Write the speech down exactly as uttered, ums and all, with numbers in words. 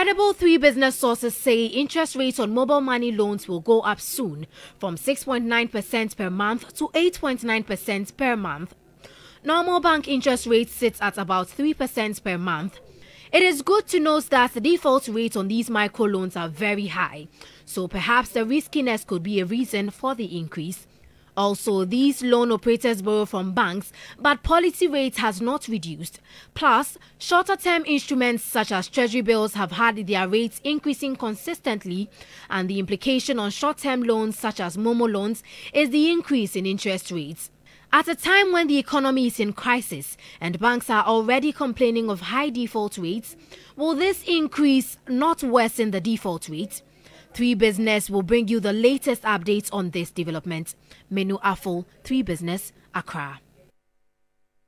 Credible three business sources say interest rates on mobile money loans will go up soon, from six point nine percent per month to eight point nine percent per month. Normal bank interest rate sits at about three percent per month. It is good to note that the default rates on these microloans are very high, so perhaps the riskiness could be a reason for the increase. Also, these loan operators borrow from banks, but policy rates has not reduced. Plus, shorter-term instruments such as treasury bills have had their rates increasing consistently, and the implication on short-term loans such as Momo loans is the increase in interest rates. At a time when the economy is in crisis and banks are already complaining of high default rates, will this increase not worsen the default rate? three business will bring you the latest updates on this development. Aful, three business, Accra.